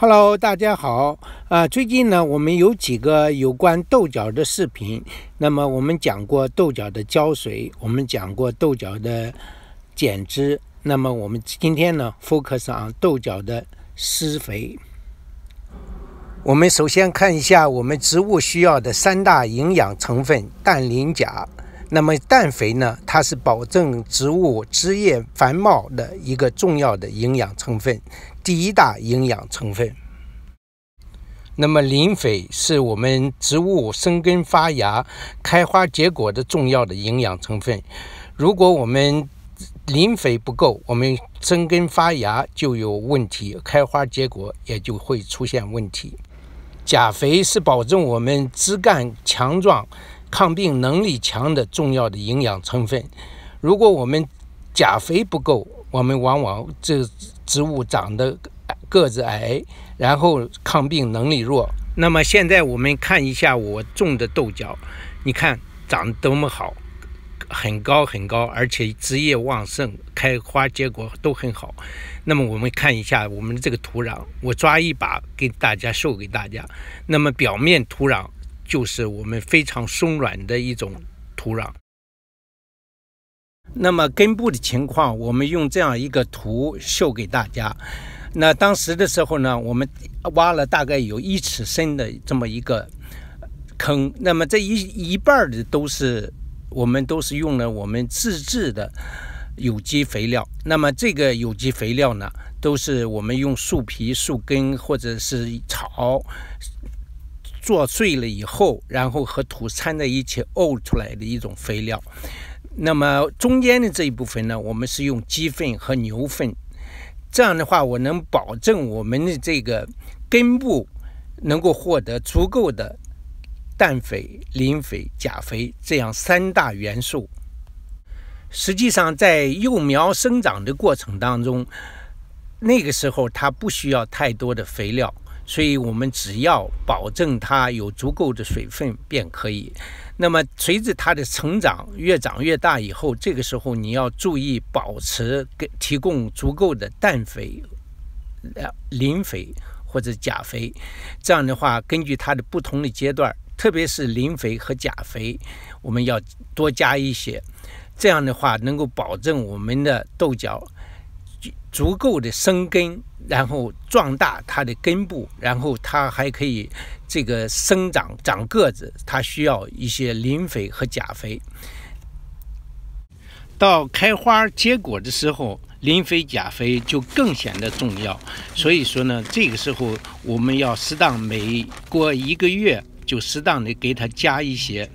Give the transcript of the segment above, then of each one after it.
Hello， 大家好。最近呢，我们有几个有关豆角的视频。那么我们讲过豆角的浇水，我们讲过豆角的剪枝。那么我们今天呢 ，focus on 豆角的施肥。我们首先看一下我们植物需要的三大营养成分氮、磷、钾。那么氮肥呢，它是保证植物枝叶繁茂的一个重要的营养成分。 第一大营养成分。那么磷肥是我们植物生根发芽、开花结果的重要的营养成分。如果我们磷肥不够，我们生根发芽就有问题，开花结果也就会出现问题。钾肥是保证我们枝干强壮、抗病能力强的重要的营养成分。如果我们钾肥不够，我们往往这植物长得个子矮，然后抗病能力弱。那么现在我们看一下我种的豆角，你看长得多么好，很高很高，而且枝叶旺盛，开花结果都很好。那么我们看一下我们这个土壤，我抓一把给大家秀给大家。那么表面土壤就是我们非常松软的一种土壤。 那么根部的情况，我们用这样一个图秀给大家。那当时的时候呢，我们挖了大概有1尺深的这么一个坑。那么这一半的我们都是用了我们自制的有机肥料。那么这个有机肥料呢，都是我们用树皮、树根或者是草做碎了以后，然后和土掺在一起沤出来的一种肥料。 那么中间的这一部分呢，我们是用鸡粪和牛粪，这样的话，我能保证我们的这个根部能够获得足够的氮肥、磷肥、钾肥这样三大元素。实际上，在幼苗生长的过程当中，那个时候它不需要太多的肥料，所以我们只要保证它有足够的水分便可以。 那么，随着它的成长越长越大以后，这个时候你要注意保持提供足够的氮肥、磷肥或者钾肥。这样的话，根据它的不同的阶段，特别是磷肥和钾肥，我们要多加一些。这样的话，能够保证我们的豆角足够的生根，然后壮大它的根部，然后它还可以。 这个生长长个子，它需要一些磷肥和钾肥。到开花结果的时候，磷肥、钾肥就更显得重要。所以说呢，这个时候我们要适当每过1个月就适当的给它加一些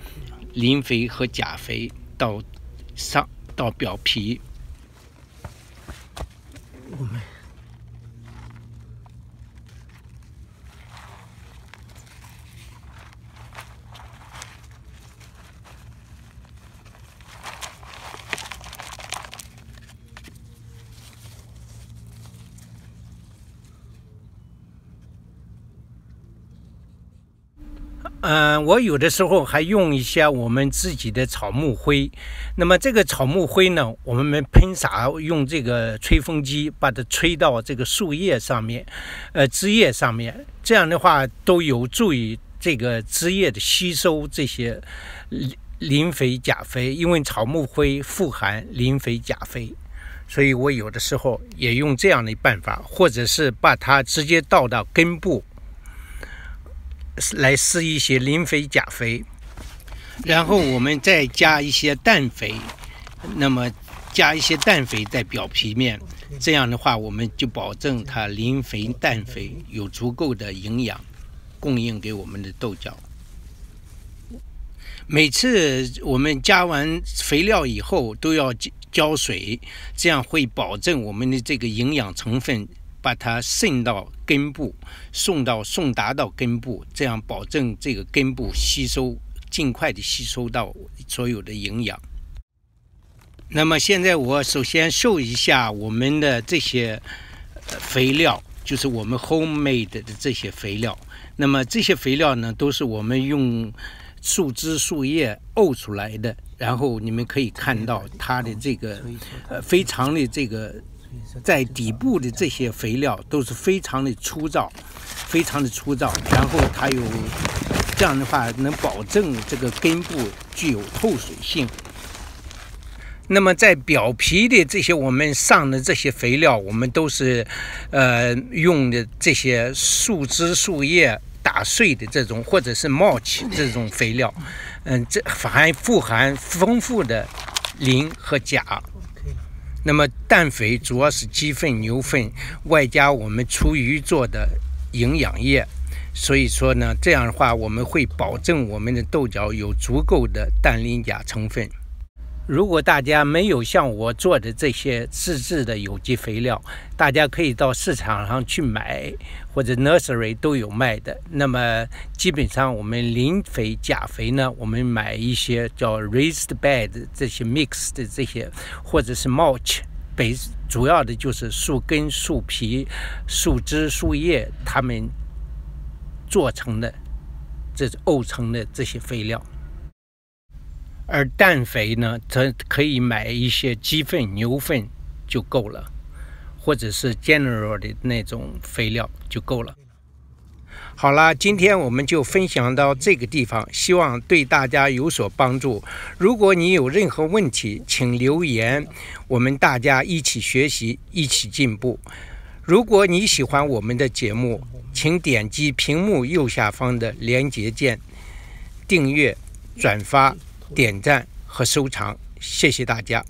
磷肥和钾肥到表皮。我们。 我有的时候还用一些我们自己的草木灰。那么这个草木灰呢，我们喷洒用这个吹风机把它吹到这个树叶上面，枝叶上面。这样的话都有助于这个枝叶的吸收这些磷肥、钾肥，因为草木灰富含磷肥、钾肥。 所以我有的时候也用这样的办法，或者是把它直接倒到根部。 来施一些磷肥、钾肥，然后我们再加一些氮肥，那么加一些氮肥在表皮面，这样的话我们就保证它磷肥、氮肥有足够的营养供应给我们的豆角。每次我们加完肥料以后都要浇水，这样会保证我们的这个营养成分。 把它渗到根部，送达到根部，这样保证这个根部吸收，尽快的吸收到所有的营养。那么现在我首先秀一下我们的这些肥料，就是我们 homemade 的这些肥料。那么这些肥料呢，都是我们用树枝、树叶沤出来的。然后你们可以看到它的这个非常的这个。在底部的这些肥料都是非常的粗糙，非常的粗糙。然后它有这样的话，能保证这个根部具有透水性。那么在表皮的这些我们上的这些肥料，我们都是用的这些树枝树叶打碎的这种，或者是冒起这种肥料。这富含丰富的磷和钾。 那么氮肥主要是鸡粪、牛粪，外加我们厨余做的营养液，所以说呢，这样的话我们会保证我们的豆角有足够的氮、磷、钾成分。如果大家没有像我做的这些自制的有机肥料，大家可以到市场上去买，或者 nursery 都有卖的。那么基本上我们磷肥、钾肥呢，我们买一些叫 raised bed 这些 mix 的这些，或者是 mulch， 主要的就是树根、树皮、树枝、树叶它们做成的，这是沤成的这些肥料。 而氮肥呢，它可以买一些鸡粪、牛粪就够了，或者是 general 的那种肥料就够了。好啦，今天我们就分享到这个地方，希望对大家有所帮助。如果你有任何问题，请留言，我们大家一起学习，一起进步。如果你喜欢我们的节目，请点击屏幕右下方的连结键，订阅、转发、点赞和收藏，谢谢大家。